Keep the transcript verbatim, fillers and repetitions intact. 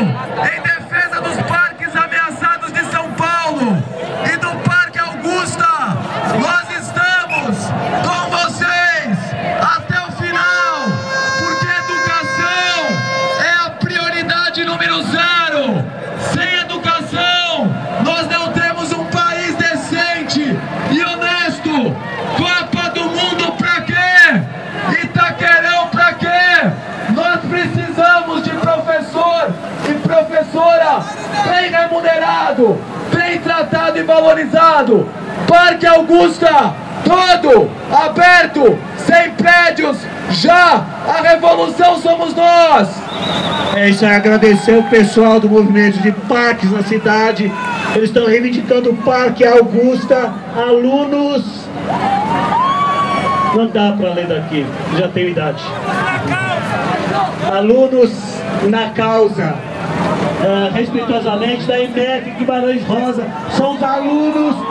em defesa dos parques ameaçados de São Paulo e do Parque Augusta. Nós estamos com vocês até o final, porque educação é a prioridade número zero. Sem educação, nós não temos um país decente e honesto. Copa do Mundo pra quê? Itaquerão pra quê? Nós precisamos de professor e professora bem remunerado, bem tratado e valorizado. Parque Augusta, todo aberto, sem prédios, já a revolução somos nós. É isso aí, agradecer o pessoal do movimento de parques na cidade. Eles estão reivindicando o Parque Augusta. Alunos, não dá para ler daqui, já tenho idade. Alunos na causa, uh, respeitosamente da EPEC Guimarães Rosa, são os alunos.